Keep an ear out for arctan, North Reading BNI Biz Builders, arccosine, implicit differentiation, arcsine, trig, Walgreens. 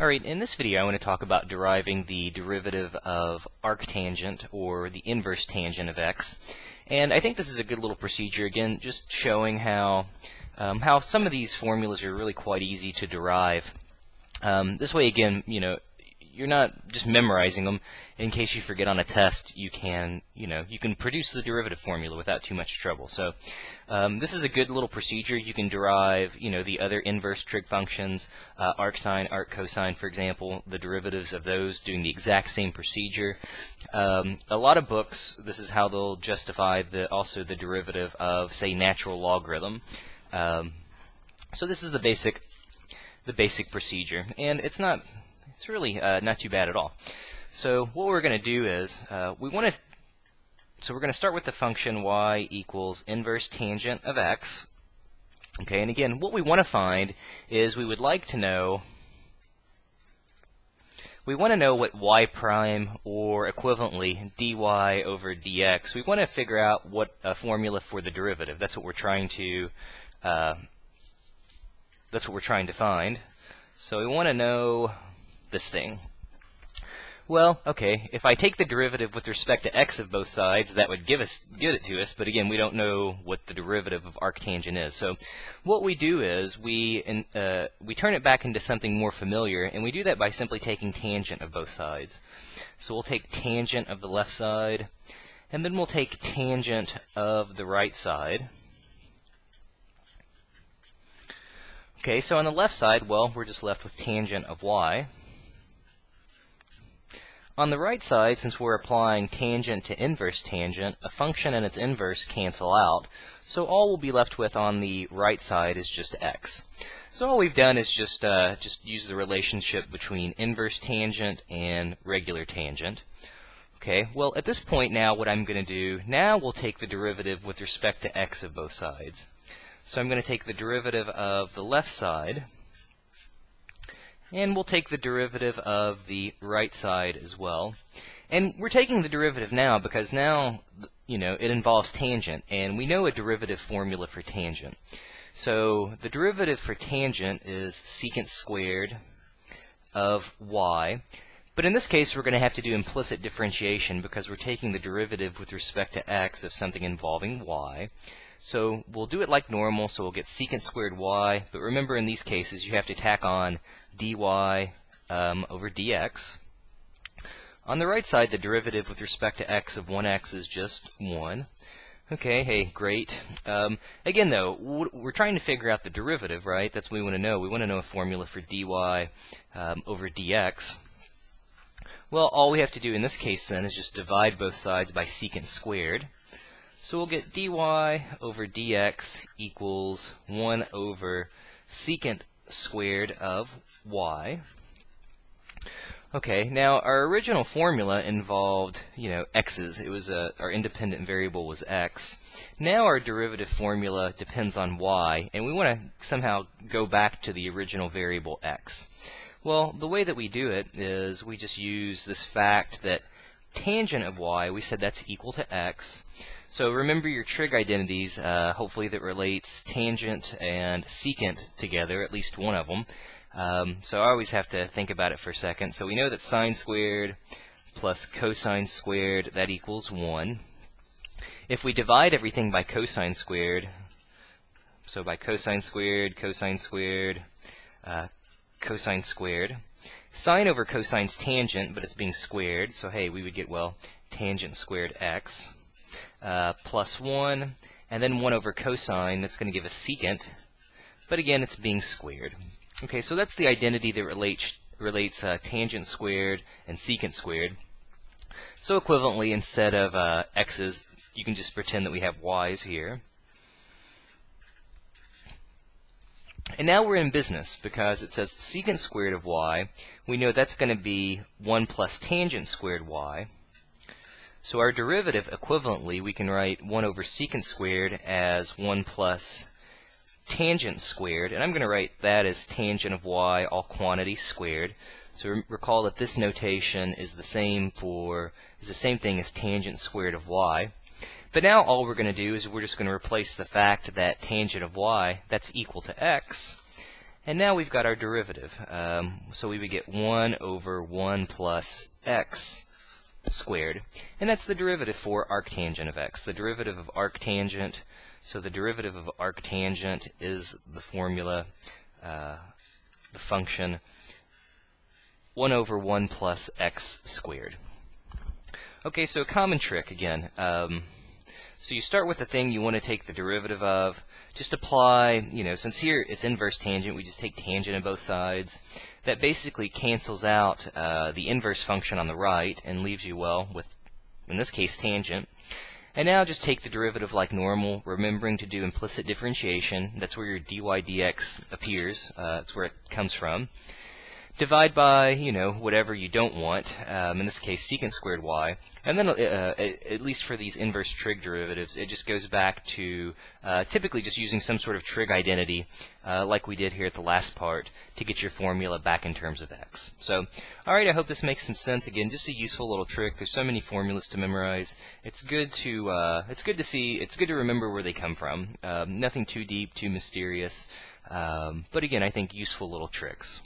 Alright, in this video I want to talk about deriving the derivative of arctangent, or the inverse tangent of x. And I think this is a good little procedure, again, just showing how some of these formulas are really quite easy to derive. This way, again, you're not just memorizing them. In case you forget on a test, you can produce the derivative formula without too much trouble. So this is a good little procedure. You can derive, the other inverse trig functions, arcsine, arccosine, for example, the derivatives of those, doing the exact same procedure. A lot of books, this is how they'll justify also the derivative of, say, natural logarithm. So this is the basic procedure, and it's really not too bad at all. So what we're going to do is we're going to start with the function y equals inverse tangent of x. Okay, and again, what we want to find is we want to know what y prime, or equivalently dy over dx. We want to figure out what a formula for the derivative. That's what we're trying to find. So we want to know this thing. Well, okay, if I take the derivative with respect to x of both sides, that would give it to us, but again, we don't know what the derivative of arctangent is. So what we do is we turn it back into something more familiar, and we do that by simply taking tangent of both sides. So we'll take tangent of the left side, and then we'll take tangent of the right side. Okay, so on the left side, well, we're just left with tangent of y. On the right side, since we're applying tangent to inverse tangent, a function and its inverse cancel out, so all we'll be left with on the right side is just x. So all we've done is just use the relationship between inverse tangent and regular tangent. Okay, well, at this point now, what I'm going to do, now we'll take the derivative with respect to x of both sides. So I'm going to take the derivative of the left side, and we'll take the derivative of the right side as well. And we're taking the derivative now because now, it involves tangent, and we know a derivative formula for tangent. So the derivative for tangent is secant squared of y. But in this case, we're going to have to do implicit differentiation because we're taking the derivative with respect to x of something involving y. So we'll do it like normal, so we'll get secant squared y, but remember in these cases you have to tack on dy over dx. On the right side, the derivative with respect to x of 1x is just 1. Okay, hey, great. Again though, we're trying to figure out the derivative, right? That's what we want to know. We want to know a formula for dy over dx. Well, all we have to do in this case then is just divide both sides by secant squared. So we'll get dy over dx equals 1 over secant squared of y. Okay, now our original formula involved, x's. It was our independent variable was x. Now our derivative formula depends on y, and we want to somehow go back to the original variable x. Well, the way that we do it is we just use this fact that tangent of y, we said that's equal to x. So remember your trig identities, hopefully that relates tangent and secant together, at least one of them. So I always have to think about it for a second. So we know that sine squared plus cosine squared, that equals 1. If we divide everything by cosine squared, so by cosine squared, sine over cosine's tangent, but it's being squared, so hey, we would get, well, tangent squared x. Plus 1, and then 1 over cosine, that's going to give us secant, but again, it's being squared. Okay, so that's the identity that relates tangent squared and secant squared. So equivalently, instead of x's, you can just pretend that we have y's here. And now we're in business, because it says secant squared of y, we know that's going to be 1 plus tangent squared y. So our derivative, equivalently, we can write 1 over secant squared as 1 plus tangent squared, and I'm going to write that as tangent of y, all quantities squared. So recall that this notation is the same thing as tangent squared of y. But now all we're going to do is we're just going to replace the fact that tangent of y, that's equal to x, And now we've got our derivative. So we would get 1 over 1 plus x squared. And that's the derivative for arctangent of x. The derivative of arctangent, so the derivative of arctangent is the formula, the function 1 over 1 plus x squared. Okay, so a common trick again. So you start with the thing you want to take the derivative of. Just apply, you know, since here it's inverse tangent, we just take tangent on both sides. That basically cancels out the inverse function on the right and leaves you, well, with, in this case, tangent. And now just take the derivative like normal, remembering to do implicit differentiation. That's where your dy dx appears. That's where it comes from. Divide by, you know, whatever you don't want, in this case secant squared y, and then at least for these inverse trig derivatives, it just goes back to typically just using some sort of trig identity, like we did here at the last part, to get your formula back in terms of x. So, alright, I hope this makes some sense. Again, just a useful little trick. There's so many formulas to memorize. It's good to see, it's good to remember where they come from. Nothing too deep, too mysterious, but again, I think useful little tricks.